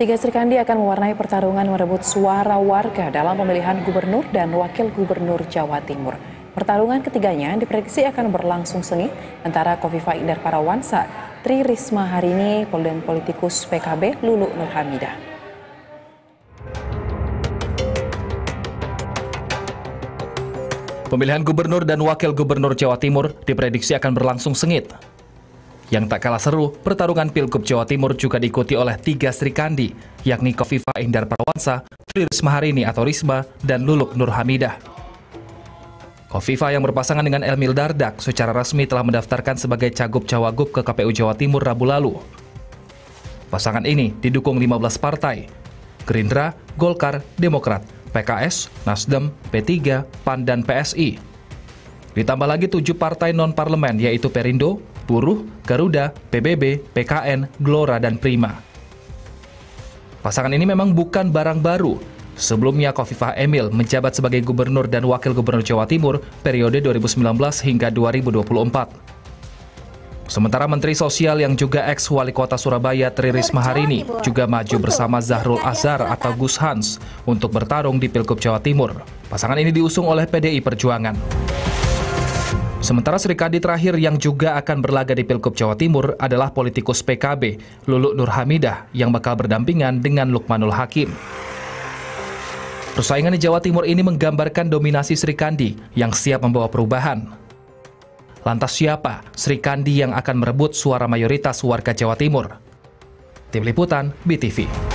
Tiga Srikandi akan mewarnai pertarungan merebut suara warga dalam pemilihan gubernur dan wakil gubernur Jawa Timur. Pertarungan ketiganya diprediksi akan berlangsung sengit antara Khofifah Indar Parawansa, Tri Rismaharini, dan politikus PKB Luluk Nurhamidah. Pemilihan gubernur dan wakil gubernur Jawa Timur diprediksi akan berlangsung sengit. Yang tak kalah seru, pertarungan Pilgub Jawa Timur juga diikuti oleh tiga Srikandi, yakni Khofifah Indar Parawansa, Tri Rismaharini atau Risma, dan Luluk Nurhamidah. Khofifah yang berpasangan dengan Emil Dardak secara resmi telah mendaftarkan sebagai Cagup-Cawagup ke KPU Jawa Timur Rabu lalu. Pasangan ini didukung 15 partai, Gerindra, Golkar, Demokrat, PKS, Nasdem, P3, PAN, dan PSI. Ditambah lagi 7 partai non-parlemen yaitu Perindo, Buruh, Garuda, PBB, PKN, Gelora, dan Prima. Pasangan ini memang bukan barang baru. Sebelumnya Khofifah Emil menjabat sebagai gubernur dan wakil gubernur Jawa Timur periode 2019 hingga 2024. Sementara Menteri Sosial yang juga ex-wali kota Surabaya Tri Rismaharini juga maju bersama Zahrul Azhar atau Gus Hans untuk bertarung di Pilgub Jawa Timur. Pasangan ini diusung oleh PDI Perjuangan. Sementara Srikandi terakhir yang juga akan berlaga di Pilgub Jawa Timur adalah politikus PKB, Luluk Nurhamidah, yang bakal berdampingan dengan Lukmanul Hakim. Persaingan di Jawa Timur ini menggambarkan dominasi Srikandi yang siap membawa perubahan. Lantas siapa Srikandi yang akan merebut suara mayoritas warga Jawa Timur? Tim Liputan BTV.